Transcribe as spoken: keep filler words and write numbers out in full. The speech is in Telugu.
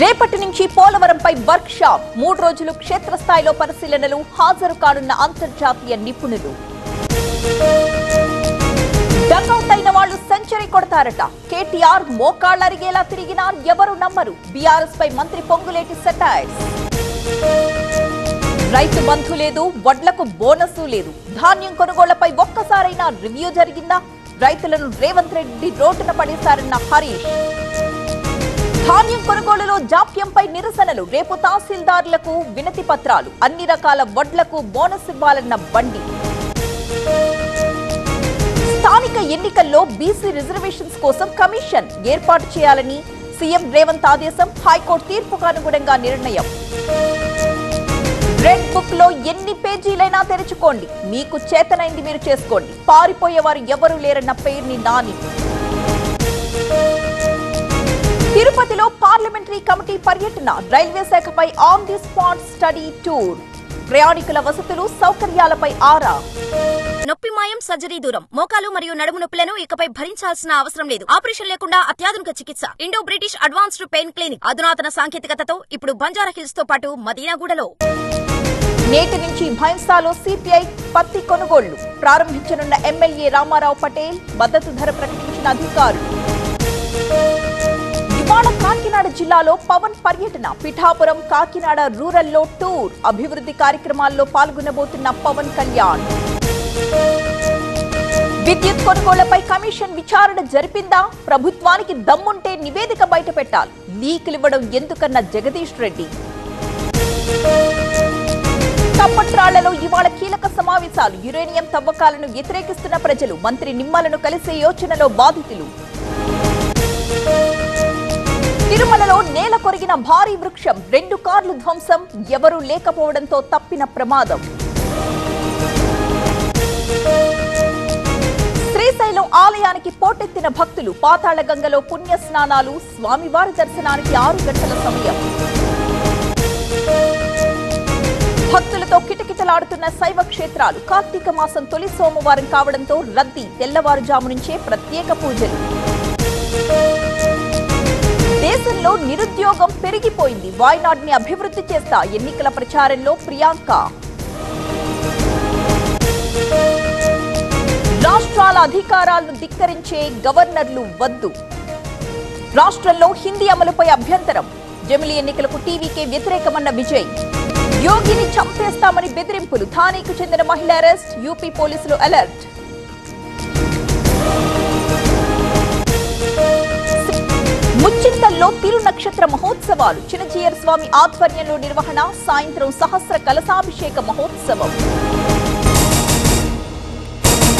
రేపటి నుంచి పోలవరంపై వర్క్ షాప్ మూడు రోజులు క్షేత్రస్థాయిలో పరిశీలనలు హాజరు కానున్న అంతర్జాతీయ నిపుణులు డకౌట్ అయిన వాళ్ళు సెంచరీ కొడతారట కేటీఆర్ మోకాళ్ళరిగేలా తిరిగినా ఎవరు నమ్మరు బీఆర్ఎస్ పై మంత్రి పొంగులేటి సెటైర్స్ రైతు బంధు లేదు వడ్లకు బోనస్ లేదు ధాన్యం కొనుగోళ్లపై ఒక్కసారైనా రివ్యూ జరిగిందా రైతులను రేవంత్ రెడ్డి రోడ్డున పడేశారన్న హరీష్ ధాన్యం కొనుగోలులో జాప్యంపై నిరసనలు రేపు తహసీల్దార్లకు వినతి పత్రాలు అన్ని రకాల వడ్లకు బోనస్ ఇవ్వాలన్న బండి స్థానిక ఎన్నికల్లో బీసీ రిజర్వేషన్స్ కోసం కమిషన్ ఏర్పాటు చేయాలని సీఎం రేవంత్ ఆదేశం హైకోర్టు తీర్పుకు అనుగుణంగా నిర్ణయం రెడ్ బుక్ లో ఎన్ని పేజీలైనా తెరుచుకోండి మీకు చేతనైంది మీరు చేసుకోండి పారిపోయేవారు ఎవరూ లేరన్న పేర్ని నాని తిరుపతిలో పార్లమెంటరీ కమిటీ పర్యటన రైల్వే శాఖపై on the spot study tour ప్రయాణికుల వసతులు సౌకర్యాలపై ఆరా నొప్పిమాయం సర్జరీ దూరం మోకాలు మరియు నడుము నొప్పులను ఇకపై భరించాల్సిన అవసరం లేదు ఆపరేషన్ లేకుండా అత్యాధునిక చికిత్స Indo British advanced pain clinic అధునాతన సాంకేతికతతో ఇప్పుడు బంజారా హిల్స్ తో పాటు మదీనాగూడలో నేటి నుంచి భైన్సాలో సిపిఐ పత్తి కొనుగోళ్లు ప్రారంభించనున్న ఎమ్మెల్యే రామారావు పటేల్ మద్దతు ధర ప్రకటించిన అధికారులు కాకినాడ జిల్లాలో పవన్ పర్యటన పిఠాపురం కాకినాడ రూరల్లో టూర్ అభివృద్ధి కార్యక్రమాల్లో పాల్గొనబోతున్న పవన్ కళ్యాణ్ విద్యుత్ కొనుగోళ్లపై కమిషన్ విచారణ జరిపిందా ప్రభుత్వానికి దమ్ముంటే నివేదిక బయటపెట్టాలి లీకులు ఇవ్వడం ఎందుకన్న జగదీష్ రెడ్డి కప్పట్రాళ్లలో ఇవాళ కీలక సమావేశాలు యురేనియం తవ్వకాలను వ్యతిరేకిస్తున్న ప్రజలు మంత్రి నిమ్మలను కలిసే యోచనలో బాధితులు తిరుమలలో నేల కొరిగిన భారీ వృక్షం రెండు కార్లు ధ్వంసం ఎవరూ లేకపోవడంతో తప్పిన ప్రమాదం శ్రీశైలం ఆలయానికి పోటెత్తిన భక్తులు పాతాళగంగలో పుణ్య స్నానాలు స్వామివారి దర్శనానికి ఆరు గంటల సమయం భక్తులతో కిటకిటలాడుతున్న శైవ క్షేత్రాలు కార్తీక మాసం తొలి సోమవారం కావడంతో రద్దీ తెల్లవారుజాము నుంచే ప్రత్యేక పూజలు దేశంలో నిరుద్యోగం పెరిగిపోయింది వాయనాడ్ని అభివృద్ధి చేస్తా ఎన్నికల ప్రచారంలో ప్రియాంక రాష్ట్రాల అధికారాలను ధిక్కరించే గవర్నర్లు వద్దు రాష్ట్రంలో హిందీ అమలుపై అభ్యంతరం జమిలి ఎన్నికలకు టీవీకే వ్యతిరేకమన్న విజయ్ యోగిని చంపేస్తామని బెదిరింపులు థానేకు చెందిన మహిళ అరెస్ట్ యూపీ పోలీసులు అలర్ట్ ముచ్చింతల్లో తిరు నక్షత్ర మహోత్సవాలు చిన్నజీయర్ స్వామి ఆధ్వర్యంలో నిర్వహణ సాయంత్రం సహస్ర కలశాభిషేక మహోత్సవం.